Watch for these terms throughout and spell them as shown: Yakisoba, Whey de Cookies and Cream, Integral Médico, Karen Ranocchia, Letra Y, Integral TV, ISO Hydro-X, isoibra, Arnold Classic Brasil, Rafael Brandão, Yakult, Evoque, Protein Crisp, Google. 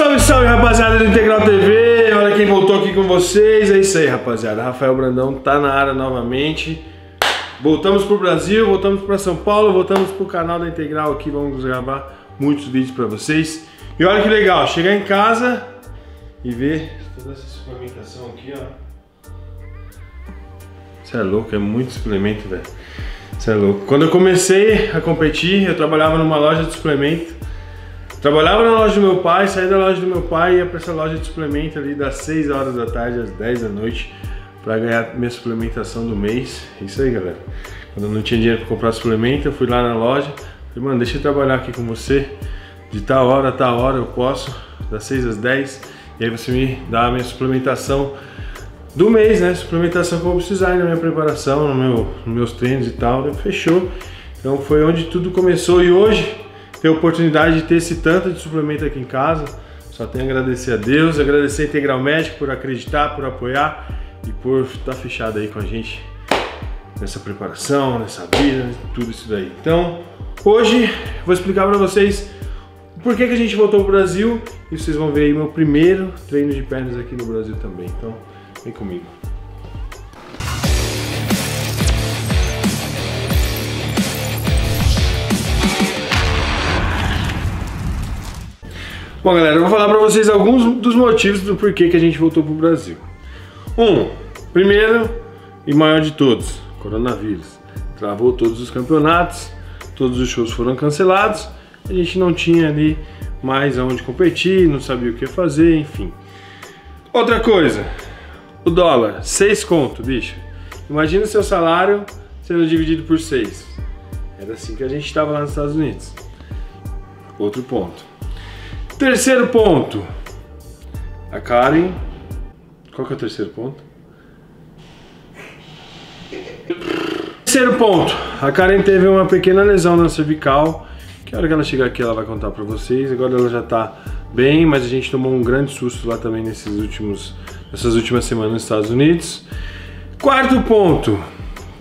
Salve, salve, rapaziada do Integral TV. Olha quem voltou aqui com vocês. É isso aí, rapaziada, Rafael Brandão tá na área novamente. Voltamos pro Brasil, voltamos pra São Paulo, voltamos pro canal da Integral aqui. Vamos gravar muitos vídeos pra vocês. E olha que legal, chegar em casa e ver toda essa suplementação aqui, ó. Você é louco, é muito suplemento, velho. Você é louco. Quando eu comecei a competir, eu trabalhava numa loja de suplemento. Trabalhava na loja do meu pai, saí da loja do meu pai e ia pra essa loja de suplemento ali das 6 horas da tarde às 10 da noite pra ganhar minha suplementação do mês. Isso aí, galera. Quando eu não tinha dinheiro pra comprar suplemento, eu fui lá na loja. Falei, mano, deixa eu trabalhar aqui com você. De tal hora a tal hora eu posso, das 6 às 10. E aí você me dá a minha suplementação do mês, né? Suplementação que eu vou precisar na minha preparação, nos meus treinos e tal. E fechou. Então foi onde tudo começou e hoje ter a oportunidade de ter esse tanto de suplemento aqui em casa. Só tenho a agradecer a Deus, agradecer a Integral Médico por acreditar, por apoiar e por estar fechado aí com a gente nessa preparação, nessa vida, tudo isso daí. Então, hoje vou explicar para vocês por que a gente voltou pro Brasil e vocês vão ver aí meu primeiro treino de pernas aqui no Brasil também. Então, vem comigo. Bom, galera, eu vou falar para vocês alguns dos motivos do porquê que a gente voltou pro Brasil. Primeiro e maior de todos, coronavírus. Travou todos os campeonatos, todos os shows foram cancelados, a gente não tinha ali mais aonde competir, não sabia o que fazer, enfim. Outra coisa, o dólar, 6 conto, bicho. Imagina o seu salário sendo dividido por 6. Era assim que a gente estava lá nos Estados Unidos. Outro ponto. Terceiro ponto, a Karen. Qual que é o terceiro ponto? Terceiro ponto, a Karen teve uma pequena lesão na cervical, que a hora que ela chegar aqui ela vai contar pra vocês. Agora ela já tá bem, mas a gente tomou um grande susto lá também nessas últimas semanas nos Estados Unidos. Quarto ponto,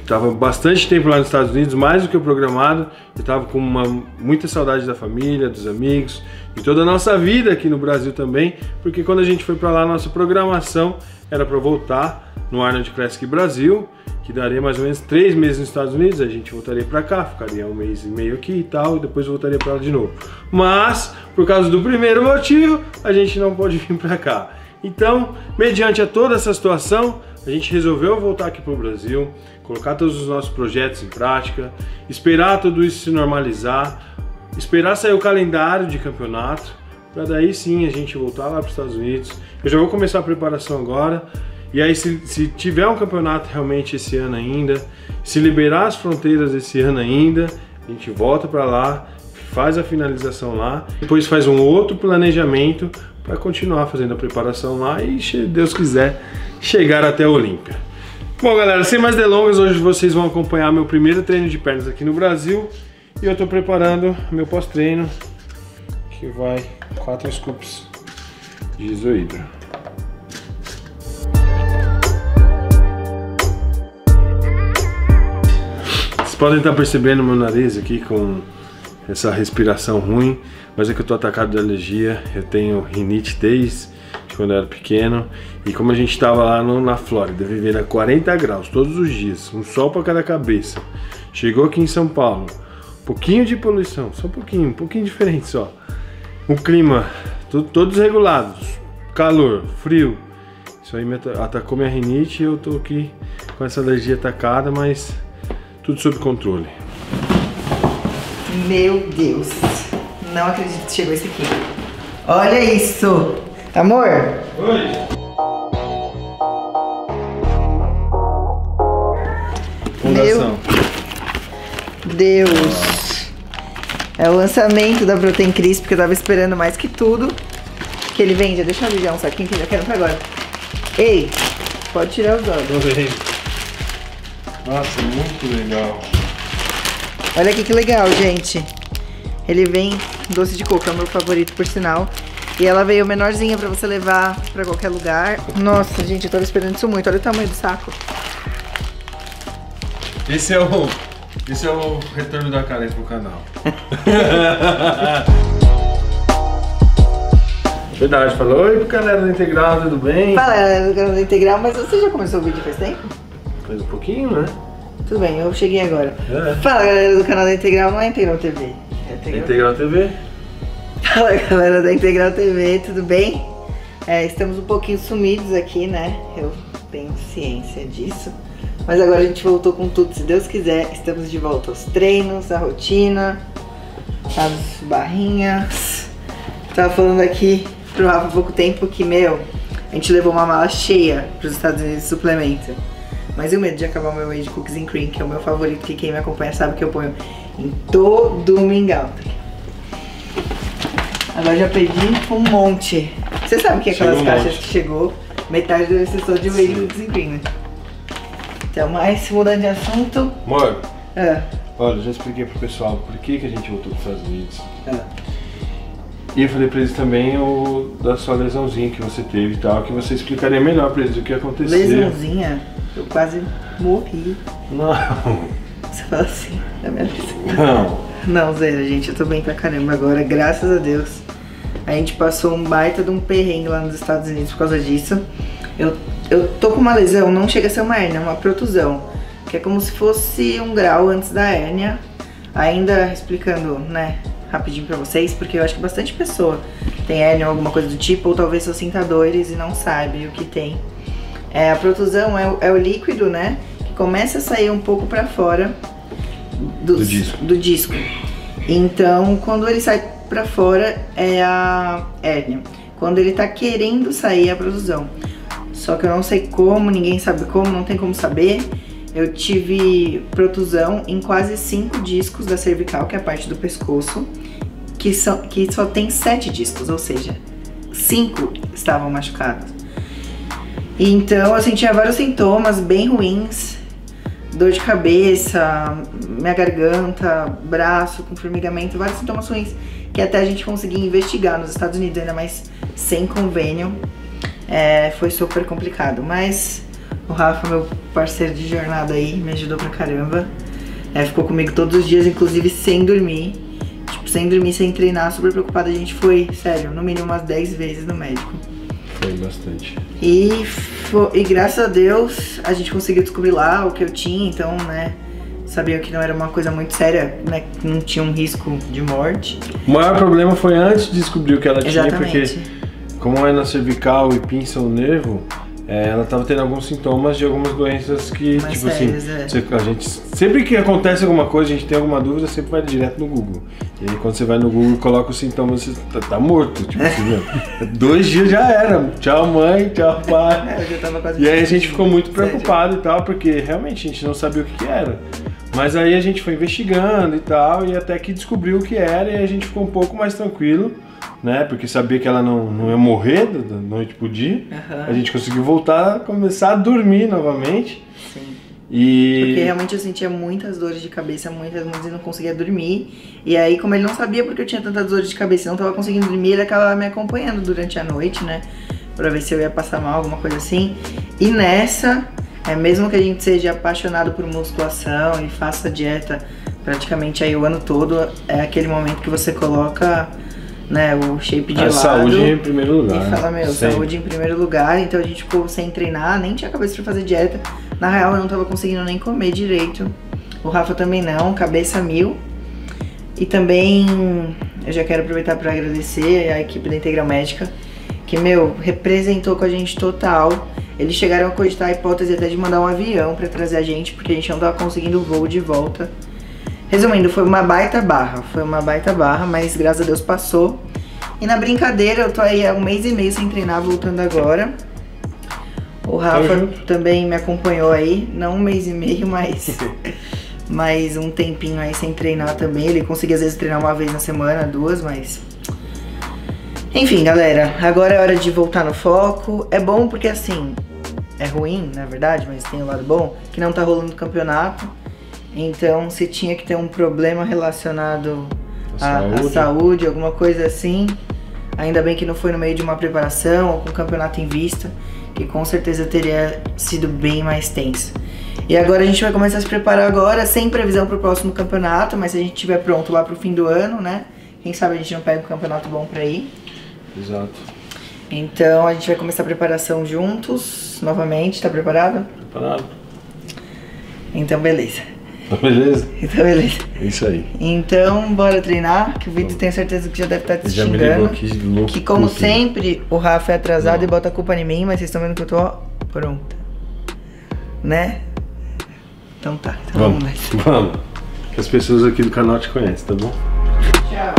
tava bastante tempo lá nos Estados Unidos, mais do que o programado. Eu tava com muita saudade da família, dos amigos, de toda a nossa vida aqui no Brasil também, porque quando a gente foi para lá, a nossa programação era para voltar no Arnold Classic Brasil, que daria mais ou menos 3 meses nos Estados Unidos. A gente voltaria para cá, ficaria 1 mês e meio aqui e tal, e depois voltaria para lá de novo. Mas, por causa do primeiro motivo, a gente não pode vir para cá. Então, mediante a toda essa situação, a gente resolveu voltar aqui para o Brasil, colocar todos os nossos projetos em prática, esperar tudo isso se normalizar, esperar sair o calendário de campeonato, para daí sim a gente voltar lá para os Estados Unidos. Eu já vou começar a preparação agora, e aí se tiver um campeonato realmente esse ano ainda, se liberar as fronteiras esse ano ainda, a gente volta para lá, faz a finalização lá, depois faz um outro planejamento para continuar fazendo a preparação lá e, se Deus quiser, chegar até a Olímpia. Bom, galera, sem mais delongas, hoje vocês vão acompanhar meu primeiro treino de pernas aqui no Brasil. E eu tô preparando meu pós-treino, que vai 4 scoops de isoibra. Vocês podem estar percebendo meu nariz aqui com essa respiração ruim, mas é que eu tô atacado de alergia. Eu tenho rinite desde quando eu era pequeno, e como a gente tava lá na Flórida, vivendo a 40 graus todos os dias, um sol pra cada cabeça, chegou aqui em São Paulo, pouquinho de poluição, só um pouquinho diferente só. O clima, todos regulados, calor, frio. Isso aí me atacou minha rinite e eu tô aqui com essa alergia atacada, mas tudo sob controle. Meu Deus, não acredito que chegou esse aqui. Olha isso, amor. Oi. Fundação. Meu Deus. É o lançamento da Protein Crisp, porque eu tava esperando mais que tudo que ele vende. Deixa eu ligar um saquinho que eu já quero pra agora. Ei, pode tirar os olhos. Nossa, muito legal. Olha aqui que legal, gente. Ele vem doce de coco, é o meu favorito, por sinal. E ela veio menorzinha pra você levar pra qualquer lugar. Nossa, gente, eu tava esperando isso muito. Olha o tamanho do saco. Esse é o retorno da Karen pro canal. Verdade, falou, oi galera do Integral, tudo bem? Fala galera do Integral, mas você já começou o vídeo faz tempo? Faz um pouquinho, né? Tudo bem, eu cheguei agora. É. Fala galera do canal da Integral, não é Integral TV. É Integral TV. Fala galera da Integral TV, tudo bem? É, estamos um pouquinho sumidos aqui, né? Eu tenho ciência disso. Mas agora a gente voltou com tudo, se Deus quiser. Estamos de volta aos treinos, à rotina, às barrinhas. Tava falando aqui pro Rafa há pouco tempo que, meu, a gente levou uma mala cheia pros Estados Unidos de suplemento. Mas eu medo de acabar o meu Whey de Cookies and Cream, que é o meu favorito, que quem me acompanha sabe que eu ponho em todo mingau. Agora já perdi um monte. Você sabe que aquelas caixas que chegou, metade do excesso de Whey de Cookies and Cream, né? Então, mas mudando de assunto... Amor, olha, já expliquei pro pessoal por que a gente voltou pros Estados Unidos. E eu falei pra eles também da sua lesãozinha que você teve e tal, que você explicaria melhor pra eles o que aconteceu. Lesãozinha? Eu quase morri. Não. Você fala assim, da minha lesão. Não. Não, zero, gente, eu tô bem pra caramba agora, graças a Deus. A gente passou um baita de um perrengue lá nos Estados Unidos por causa disso. Eu tô com uma lesão, não chega a ser uma hérnia, é uma protusão. Que é como se fosse um grau antes da hérnia. Ainda explicando, né, rapidinho pra vocês, porque eu acho que bastante pessoa tem hérnia ou alguma coisa do tipo, ou talvez só sinta dores e não sabe o que tem. É, a protusão é o líquido, né, que começa a sair um pouco pra fora do disco. Então, quando ele sai pra fora, é a hérnia. Quando ele tá querendo sair, é a protusão. Só que eu não sei como, ninguém sabe como, não tem como saber. Eu tive protusão em quase 5 discos da cervical, que é a parte do pescoço, que só tem 7 discos, ou seja, 5 estavam machucados. Então eu sentia vários sintomas bem ruins, dor de cabeça, minha garganta, braço com formigamento, vários sintomas ruins, que até a gente conseguia investigar nos Estados Unidos, ainda mais sem convênio. É, foi super complicado, mas o Rafa, meu parceiro de jornada aí, me ajudou pra caramba. É, ficou comigo todos os dias, inclusive sem dormir. Tipo, sem dormir, sem treinar, super preocupada. A gente foi, sério, no mínimo umas 10 vezes no médico. Foi bastante. E graças a Deus, a gente conseguiu descobrir lá o que eu tinha, então, né, sabia que não era uma coisa muito séria, né, não tinha um risco de morte. O maior problema foi antes de descobrir o que ela tinha, porque... Como é na cervical e pinça o nervo, ela tava tendo alguns sintomas de algumas doenças que, mais tipo sérias, assim, a gente, sempre que acontece alguma coisa, a gente tem alguma dúvida, sempre vai direto no Google. E aí quando você vai no Google e coloca os sintomas, você tá morto, tipo assim, meu, 2 dias já era, tchau mãe, tchau pai. Eu já tava quase. E aí a gente ficou muito preocupado e tal, porque realmente a gente não sabia o que era. Mas aí a gente foi investigando e tal, e até que descobriu o que era, e a gente ficou um pouco mais tranquilo, né? Porque sabia que ela não ia morrer da noite pro dia. Uhum. A gente conseguiu voltar, começar a dormir novamente. Sim. E... Porque realmente eu sentia muitas dores de cabeça, muitas, e não conseguia dormir. E aí, como ele não sabia porque eu tinha tantas dores de cabeça, não tava conseguindo dormir, ele acabava me acompanhando durante a noite, né? Pra ver se eu ia passar mal, alguma coisa assim. E nessa, mesmo que a gente seja apaixonado por musculação e faça dieta praticamente aí o ano todo, é aquele momento que você coloca, né, o shape de lado. Saúde em primeiro lugar. E fala, meu, sempre. Saúde em primeiro lugar. Então a gente ficou sem treinar, nem tinha cabeça pra fazer dieta. Na real, eu não tava conseguindo nem comer direito. O Rafa também não, cabeça mil. E também eu já quero aproveitar pra agradecer a equipe da Integral Médica, que, meu, representou com a gente total. Eles chegaram a cogitar a hipótese até de mandar um avião pra trazer a gente, porque a gente não tava conseguindo o voo de volta. Resumindo, foi uma baita barra, mas graças a Deus passou. E na brincadeira, eu tô aí há um mês e meio sem treinar, voltando agora. O Rafa também me acompanhou aí, não um mês e meio, mas um tempinho aí sem treinar também. Ele conseguia às vezes treinar uma vez na semana, 2, mas... Enfim, galera, agora é hora de voltar no foco. É bom porque, assim, é ruim, na verdade, mas tem um lado bom, que não tá rolando campeonato. Então, se tinha que ter um problema relacionado à saúde, alguma coisa assim, ainda bem que não foi no meio de uma preparação ou com o campeonato em vista, que com certeza teria sido bem mais tenso. E agora a gente vai começar a se preparar agora, sem previsão para o próximo campeonato, mas se a gente estiver pronto lá para o fim do ano, né? Quem sabe a gente não pega um campeonato bom para ir. Exato. Então a gente vai começar a preparação juntos, novamente. Tá preparado? Preparado. Então beleza. Tá beleza? Então beleza. É isso aí. Então bora treinar, que o Vitor tem certeza que já deve estar te xingando. Já me ligou aqui, louco. Que como sempre, o Rafa é atrasado e bota a culpa em mim, mas vocês estão vendo que eu tô pronta. Né? Então tá, então vamos nessa. Vamos, que as pessoas aqui do canal te conhecem, tá bom? Tchau.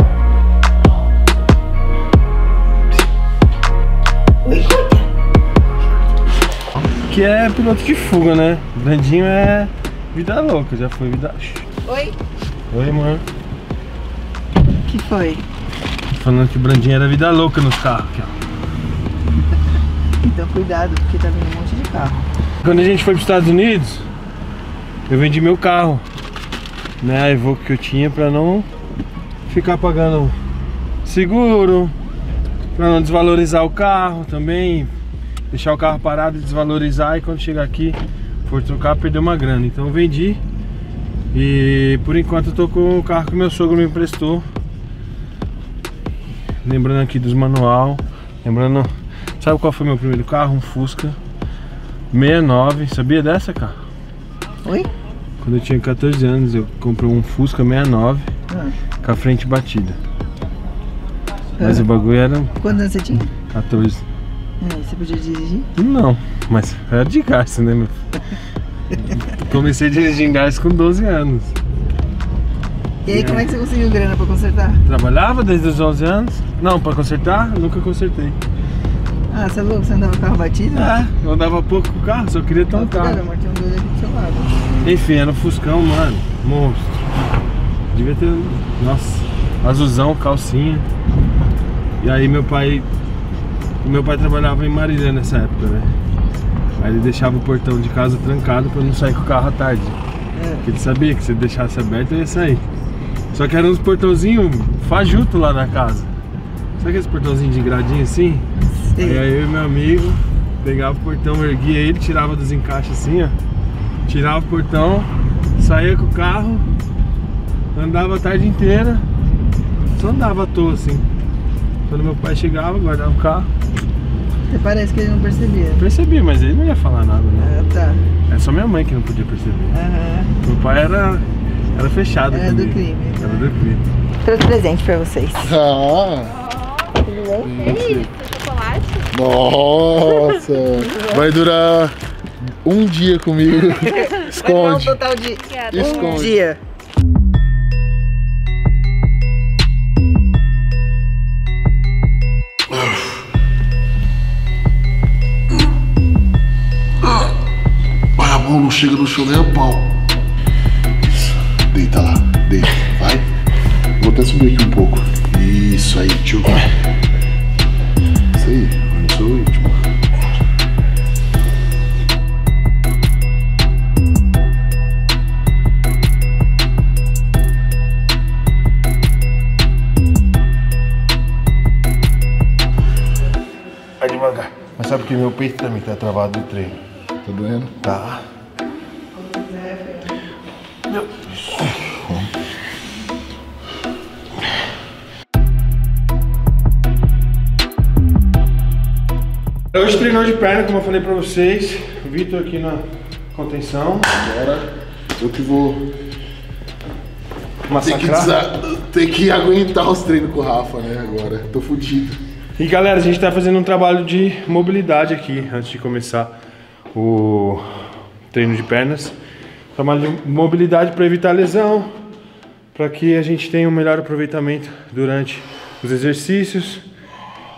Que é piloto de fuga, né? Brandinho é vida louca, já foi vida... Oi? Oi, mano. Que foi? Falando que o Brandinho era vida louca nos carros aqui, ó. Então cuidado, porque tá vindo um monte de carro. Quando a gente foi pros Estados Unidos, eu vendi meu carro, né, a Evoque que eu tinha, pra não ficar pagando seguro, pra não desvalorizar o carro também, deixar o carro parado e desvalorizar, e quando chegar aqui for trocar, perder uma grana. Então eu vendi e por enquanto eu tô com o carro que meu sogro me emprestou. Lembrando aqui dos manual, lembrando, sabe qual foi meu primeiro carro? Um Fusca 69, sabia dessa, cara? Oi? Quando eu tinha 14 anos eu comprei um Fusca 69 com a frente batida. Mas o bagulho era... Quantos anos você tinha? 14. Você podia dirigir? Não, mas era de gás, né, meu? Comecei a dirigir em gás com 12 anos. E aí, como é que você conseguiu grana pra consertar? Trabalhava desde os 11 anos. Não, pra consertar, nunca consertei. Ah, você é louco? Você andava com o carro batido? Ah, eu andava pouco com o carro, só queria ter um carro. Cara, mas tem um doido aqui do seu lado. Enfim, era um Fuscão, mano. Monstro. Devia ter... Nossa. Azulzão, calcinha. E aí meu pai trabalhava em Marília nessa época, né? Aí ele deixava o portão de casa trancado pra não sair com o carro à tarde. Porque ele sabia que se deixasse aberto, ele ia sair. Só que era uns portãozinhos fajuto lá na casa. Sabe aqueles portãozinhos de gradinho assim? Sim. E aí eu e meu amigo pegava o portão, erguia ele, tirava dos encaixes assim, ó. Tirava o portão, saía com o carro, andava a tarde inteira. Só andava à toa assim. Quando meu pai chegava, guardava o carro. Até parece que ele não percebia. Percebi, mas ele não ia falar nada, né? Ah, tá. É só minha mãe que não podia perceber. Meu pai era fechado. Era comigo. Do crime. Era do crime. Trouxe presente pra vocês. Tudo bem? Que isso? Chocolate? Nossa! Vai durar um dia comigo. Esconde. Vai um total de um dia. Não chega no chão nem a pau. Isso. Deita lá. Deita. Vai. Vou até subir aqui um pouco. Isso aí, tio. Isso aí. Olha só o último. Vai devagar. Mas sabe que meu peito também tá travado do treino. Tá doendo? Tá. Hoje treinou de perna, como eu falei pra vocês. Vitor aqui na contenção. Agora eu que vou massacrar. Tem que aguentar os treinos com o Rafa, né? Agora tô fudido. E galera, a gente tá fazendo um trabalho de mobilidade aqui antes de começar o treino de pernas. Trabalho de mobilidade para evitar lesão, para que a gente tenha um melhor aproveitamento durante os exercícios.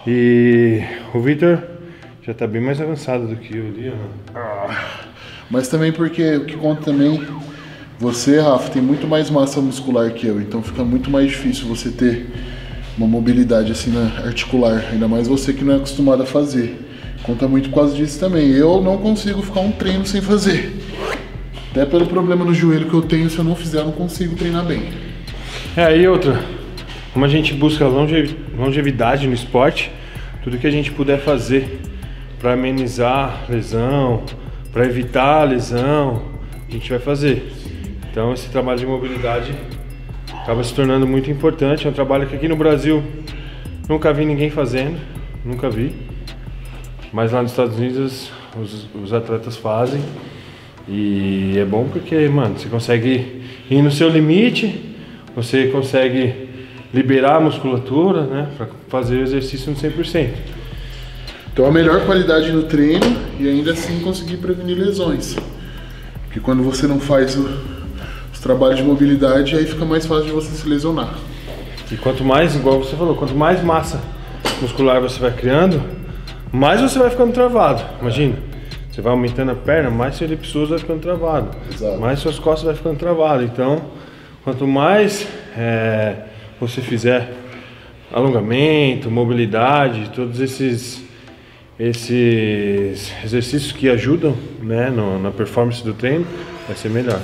E o Vitor já tá bem mais avançado do que eu ali, né? Mas também porque o que conta também, você, Rafa, tem muito mais massa muscular que eu, então fica muito mais difícil você ter uma mobilidade assim na articular, ainda mais você que não é acostumado a fazer. Conta muito por causa disso também. Eu não consigo ficar um treino sem fazer. Até pelo problema no joelho que eu tenho, se eu não fizer, eu não consigo treinar bem. É, e outra, como a gente busca longevidade no esporte, tudo que a gente puder fazer para amenizar lesão, para evitar lesão, a gente vai fazer. Então esse trabalho de mobilidade acaba se tornando muito importante. É um trabalho que aqui no Brasil nunca vi ninguém fazendo, nunca vi. Mas lá nos Estados Unidos os atletas fazem e é bom porque, mano, você consegue ir no seu limite, você consegue liberar a musculatura, né, para fazer o exercício no 100%. Então a melhor qualidade no treino e ainda assim conseguir prevenir lesões. Porque quando você não faz os trabalhos de mobilidade, aí fica mais fácil de você se lesionar. E quanto mais, igual você falou, quanto mais massa muscular você vai criando, mais você vai ficando travado. Imagina, você vai aumentando a perna, mais seu elipsoso vai ficando travado. Exato. Mais suas costas vai ficando travado. Então, quanto mais você fizer alongamento, mobilidade, todos esses exercícios que ajudam, né, na performance do treino, vai ser melhor.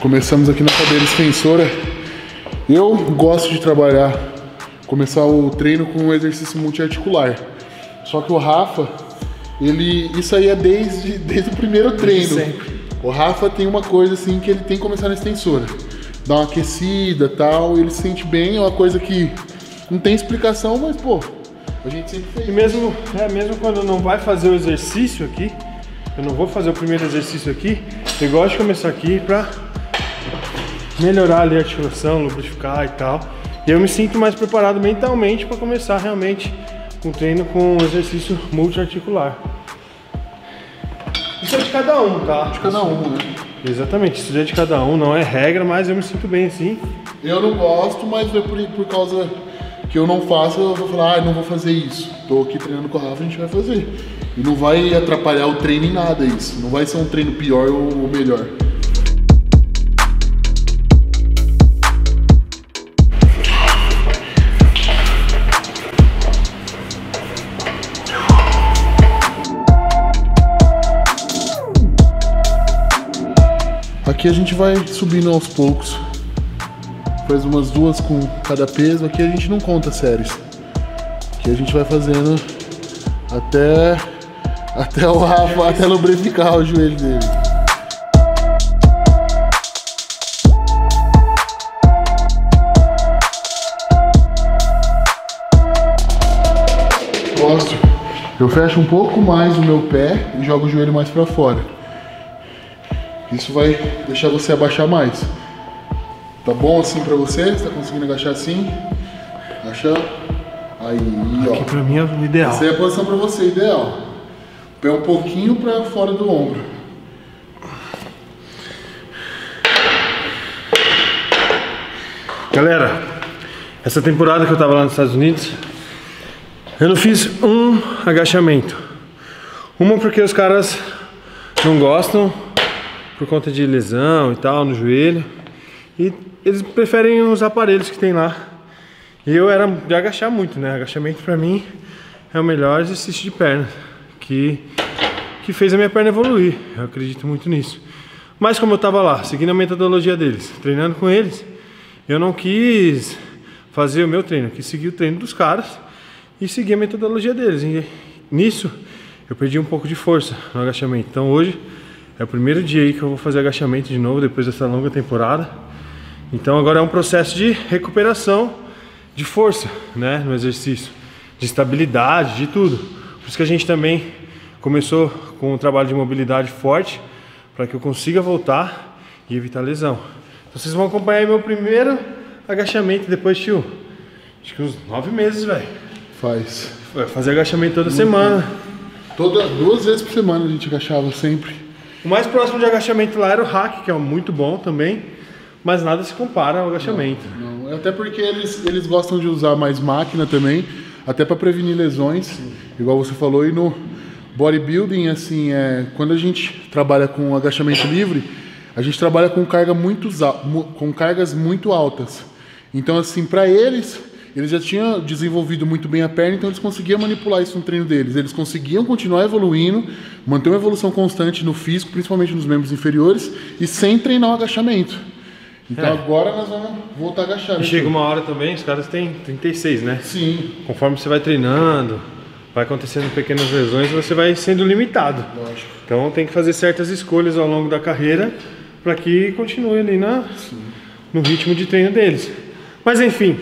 Começamos aqui na cadeira extensora. Eu gosto de trabalhar, começar o treino com um exercício multiarticular. Só que o Rafa, isso aí é desde o primeiro treino. O Rafa tem uma coisa assim que ele tem que começar na extensora. Dá uma aquecida e tal, ele se sente bem, é uma coisa que não tem explicação, mas pô, a gente sempre fez. E mesmo quando não vai fazer o exercício aqui, eu não vou fazer o primeiro exercício aqui, eu gosto de começar aqui pra melhorar ali a articulação, lubrificar e tal. E eu me sinto mais preparado mentalmente para começar realmente um treino com exercício multiarticular. Isso é de cada um, tá? De cada um, né? Exatamente, isso é de cada um, não é regra, mas eu me sinto bem assim. Eu não gosto, mas é por causa que eu não faço, eu vou falar, ah, não vou fazer isso. Tô aqui treinando com a Rafa, a gente vai fazer. E não vai atrapalhar o treino em nada isso. Não vai ser um treino pior ou melhor. Aqui a gente vai subindo aos poucos, faz umas duas com cada peso, aqui a gente não conta séries, aqui a gente vai fazendo até o Rafa, até lubrificar o joelho dele. Gosto, eu fecho um pouco mais o meu pé e jogo o joelho mais para fora. Isso vai deixar você abaixar mais. Tá bom assim pra você? Você tá conseguindo agachar assim? Agachando. Aí, ó. Aqui pra mim é o ideal. Essa é a posição pra você, ideal. Pé um pouquinho pra fora do ombro. Galera, essa temporada que eu tava lá nos Estados Unidos, eu não fiz um agachamento. Uma porque os caras não gostam, por conta de lesão e tal no joelho, e eles preferem os aparelhos que tem lá, e eu era de agachar muito, né? Agachamento pra mim é o melhor exercício de perna que fez a minha perna evoluir, eu acredito muito nisso. Mas como eu tava lá, seguindo a metodologia deles, treinando com eles, eu não quis fazer o meu treino, eu quis seguir o treino dos caras e seguir a metodologia deles, e nisso eu perdi um pouco de força no agachamento. Então hoje é o primeiro dia aí que eu vou fazer agachamento de novo depois dessa longa temporada. Então agora é um processo de recuperação de força, né, no exercício, de estabilidade, de tudo. Por isso que a gente também começou com um trabalho de mobilidade forte, para que eu consiga voltar e evitar lesão. Então vocês vão acompanhar aí meu primeiro agachamento depois de acho que uns 9 meses, velho. Vai fazer agachamento toda semana. Duas vezes por semana a gente agachava sempre. O mais próximo de agachamento lá era o hack, que é muito bom também, mas nada se compara ao agachamento. Não, não. Até porque eles gostam de usar mais máquina também, até para prevenir lesões. Sim. Igual você falou, e no bodybuilding, assim, quando a gente trabalha com agachamento livre, a gente trabalha com cargas muito altas. Então, assim, para eles, eles já tinham desenvolvido muito bem a perna, então eles conseguiam manipular isso no treino deles. Eles conseguiam continuar evoluindo, manter uma evolução constante no físico, principalmente nos membros inferiores, e sem treinar o agachamento. Então agora nós vamos voltar a agachar. E chega uma hora também, os caras têm 36, né? Sim. Conforme você vai treinando, vai acontecendo pequenas lesões, você vai sendo limitado. Lógico. Então tem que fazer certas escolhas ao longo da carreira para que continue ali no ritmo de treino deles. Mas enfim,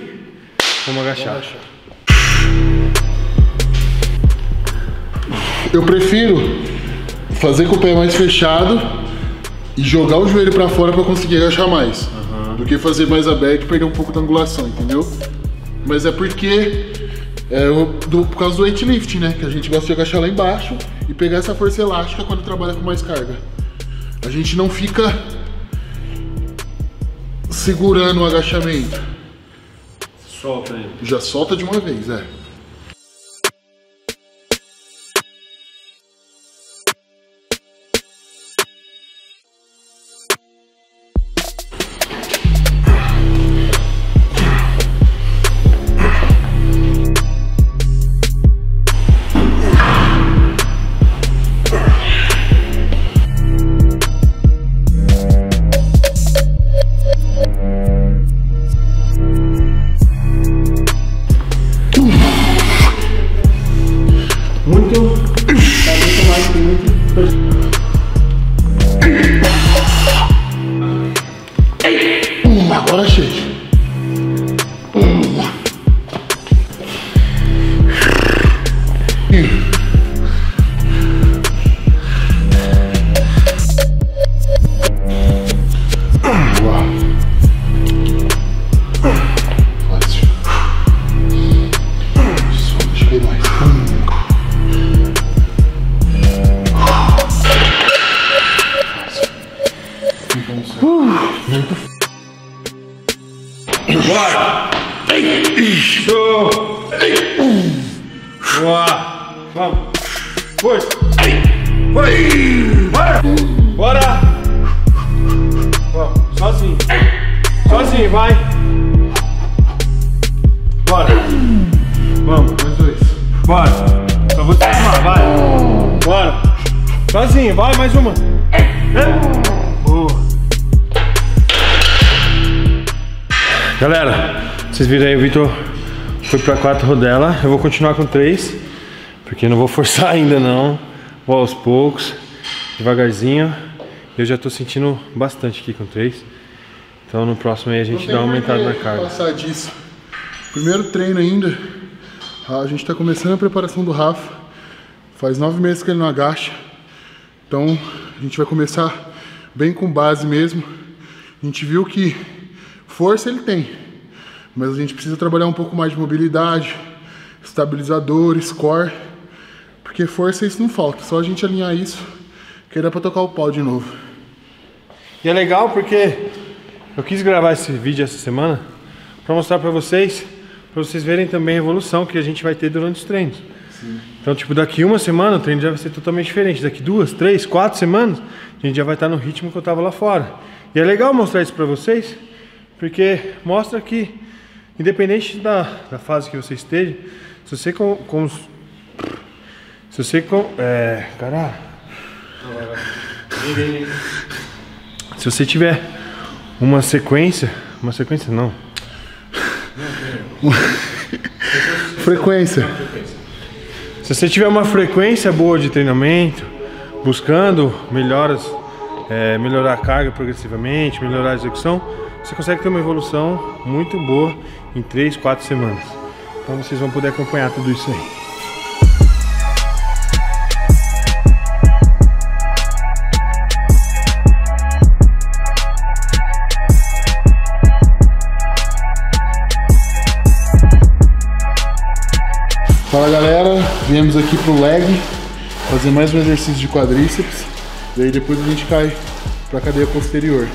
vamos agachar. Vamos agachar. Eu prefiro fazer com o pé mais fechado e jogar o joelho para fora para conseguir agachar mais, do que fazer mais aberto e perder um pouco da angulação, entendeu? Mas é porque por causa do weightlifting, né? Que a gente gosta de agachar lá embaixo e pegar essa força elástica quando trabalha com mais carga. A gente não fica segurando o agachamento. Solta aí. Já solta de uma vez, é. Agora chega. Vai, mais uma. Boa. Galera, vocês viram aí, o Vitor foi pra 4 rodelas. Eu vou continuar com 3, porque eu não vou forçar ainda não. Vou aos poucos, devagarzinho. Eu já tô sentindo bastante aqui com 3. Então no próximo aí a gente dá uma aumentada na carga. Passar disso. Primeiro treino ainda. A gente tá começando a preparação do Rafa. Faz 9 meses que ele não agacha. Então a gente vai começar bem com base mesmo. A gente viu que força ele tem, mas a gente precisa trabalhar um pouco mais de mobilidade, estabilizadores, core, porque força isso não falta, só a gente alinhar isso que dá pra tocar o pau de novo. E é legal porque eu quis gravar esse vídeo essa semana pra mostrar pra vocês verem também a evolução que a gente vai ter durante os treinos. Então, tipo, daqui uma semana o treino já vai ser totalmente diferente. Daqui 2, 3, 4 semanas, a gente já vai estar no ritmo que eu estava lá fora. E é legal mostrar isso pra vocês, porque mostra que, independente da fase que você esteja, se você se você tiver uma frequência boa de treinamento, buscando melhoras, melhorar a carga progressivamente, melhorar a execução, você consegue ter uma evolução muito boa em 3, 4 semanas. Então vocês vão poder acompanhar tudo isso aí. Fala galera, viemos aqui pro leg, fazer mais um exercício de quadríceps, e aí depois a gente cai pra cadeia posterior.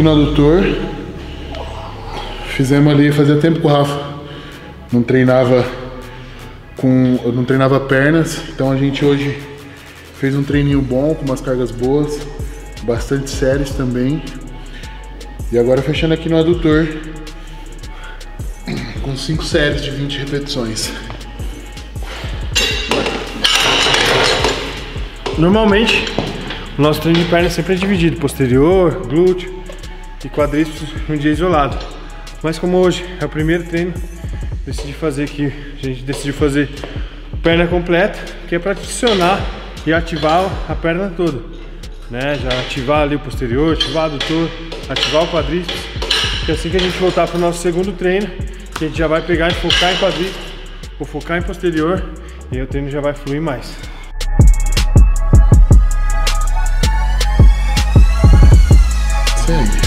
aqui no adutor. Fizemos ali, fazia tempo que o Rafa não treinava pernas, então a gente hoje fez um treininho bom, com umas cargas boas, bastante sérias também. E agora fechando aqui no adutor com 5 séries de 20 repetições. Normalmente o nosso treino de perna sempre é dividido, posterior, glúteo e quadríceps um dia isolado. Mas como hoje é o primeiro treino, a gente decidiu fazer perna completa, que é para adicionar e ativar a perna toda, né? Já ativar ali o posterior, ativar o adutor, ativar o quadríceps, que assim que a gente voltar para o nosso segundo treino, a gente já vai pegar e focar em quadríceps ou focar em posterior, e aí o treino já vai fluir mais. Segue.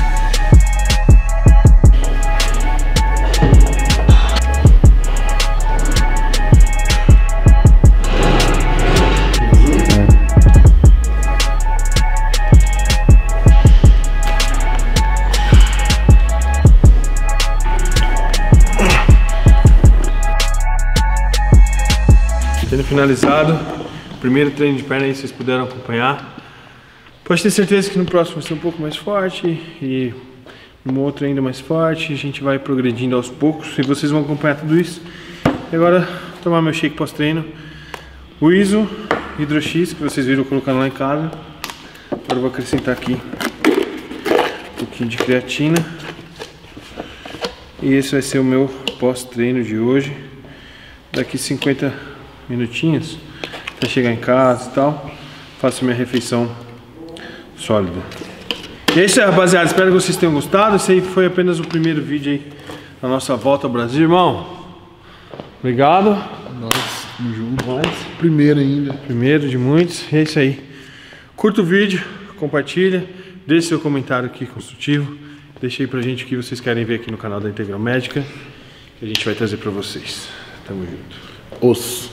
Finalizado, primeiro treino de perna aí, vocês puderam acompanhar. Pode ter certeza que no próximo vai ser um pouco mais forte e no outro ainda mais forte. A gente vai progredindo aos poucos e vocês vão acompanhar tudo isso. E agora tomar meu shake pós-treino, o ISO Hydro-X, que vocês viram colocando lá em casa. Agora eu vou acrescentar aqui um pouquinho de creatina. E esse vai ser o meu pós-treino de hoje. Daqui 50 minutinhos, até chegar em casa e tal, faço minha refeição sólida. E é isso aí, rapaziada, espero que vocês tenham gostado. Esse aí foi apenas o primeiro vídeo aí da nossa volta ao Brasil, irmão. Obrigado. Nós, tamo junto. Primeiro ainda. Primeiro de muitos, e é isso aí. Curta o vídeo, compartilha, deixe seu comentário aqui construtivo, deixe aí pra gente o que vocês querem ver aqui no canal da Integral Médica, que a gente vai trazer pra vocês. Tamo junto. Os